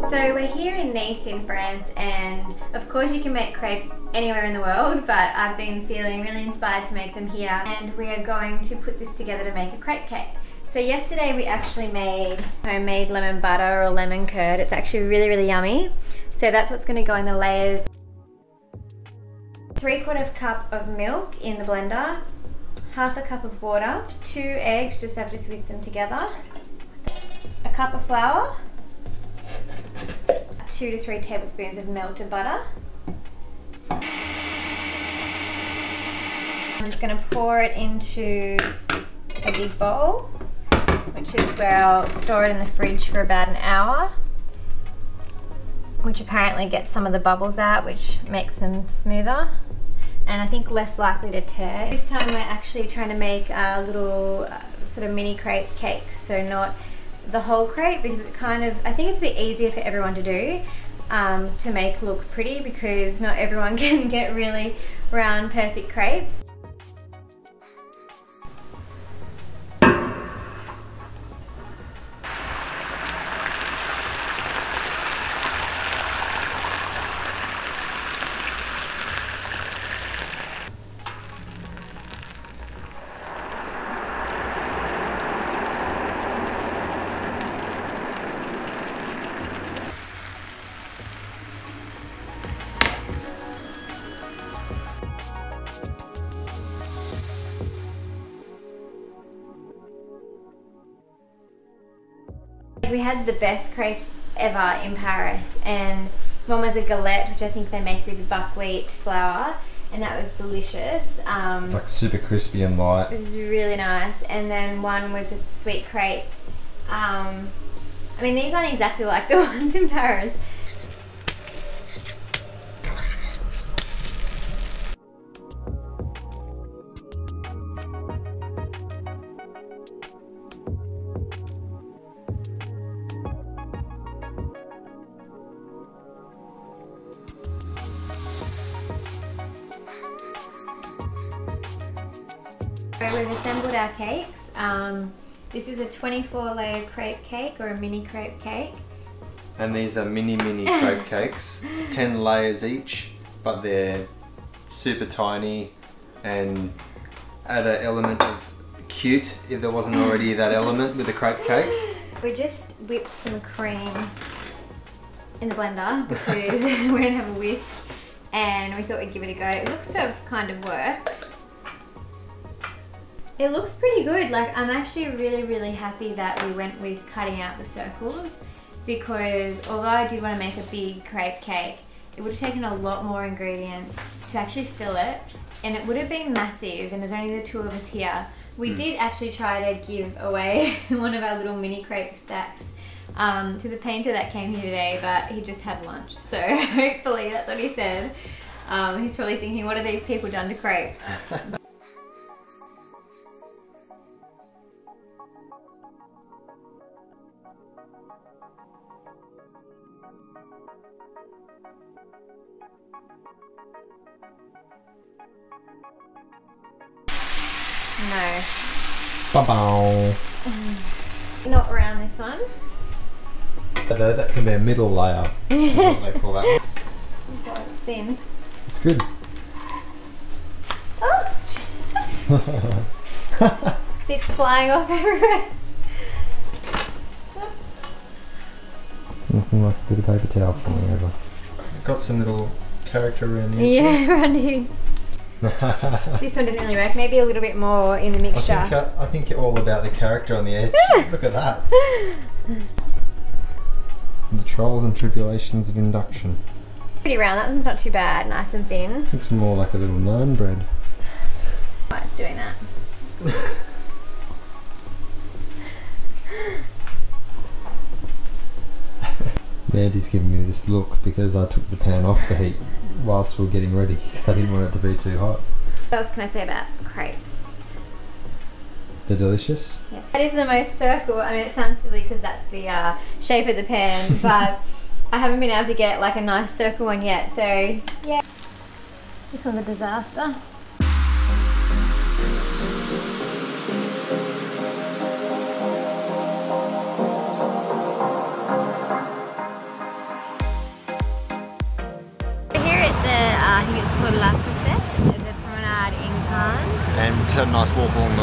So we're here in Nice in France, and of course you can make crepes anywhere in the world, but I've been feeling really inspired to make them here, and we are going to put this together to make a crepe cake. So yesterday we actually made homemade lemon butter or lemon curd. It's actually really, really yummy. So that's what's going to go in the layers. 3/4 cup of milk in the blender, 1/2 cup of water, 2 eggs, just have to whisk them together, 1 cup of flour, 2 to 3 tablespoons of melted butter. I'm just going to pour it into a big bowl, which is where I'll store it in the fridge for about an hour, which apparently gets some of the bubbles out, which makes them smoother and I think less likely to tear. This time we're actually trying to make a little sort of mini crepe cake, so not the whole crepe, because it kind of, I think it's a bit easier for everyone to do, to make look pretty, because not everyone can get really round perfect crepes. We had the best crepes ever in Paris, and one was a galette, which I think they make with buckwheat flour, and that was delicious. It's like super crispy and light. It was really nice. And then one was just a sweet crepe. I mean, these aren't exactly like the ones in Paris. So we've assembled our cakes. This is a 24-layer crepe cake, or a mini crepe cake. And these are mini crepe cakes, 10 layers each, but they're super tiny and add an element of cute, if there wasn't already that element with a crepe cake. We just whipped some cream in the blender because we don't have a whisk, and we thought we'd give it a go. It looks to have kind of worked. It looks pretty good. Like, I'm actually really, really happy that we went with cutting out the circles, because although I did want to make a big crepe cake, it would have taken a lot more ingredients to actually fill it, and it would have been massive, and there's only the two of us here. We did actually try to give away one of our little mini crepe stacks to the painter that came here today, but he just had lunch, so hopefully that's what he said. He's probably thinking, what have these people done to crepes? No. Ba-bow. Not around this one. That can be a middle layer. What they call that. God, it's thin. It's good. Oh! Bits flying off everywhere. Nothing like a bit of paper towel falling over. Got some little character around here. Yeah, around here. This one didn't really work. Maybe a little bit more in the mixture. I think you're all about the character on the edge. Look at that. The trials and tribulations of induction. Pretty round. That one's not too bad. Nice and thin. Looks more like a little naan bread. Why it's doing that? Mandy's giving me this look because I took the pan off the heat whilst we were getting ready, because I didn't want it to be too hot. What else can I say about crepes? They're delicious. Yeah. That is the most circle. I mean, it sounds silly because that's the shape of the pan, but I haven't been able to get like a nice circle one yet, so yeah. This one's a disaster. think it's called La Crusette at the Promenade in Cannes. And just had a nice walk along the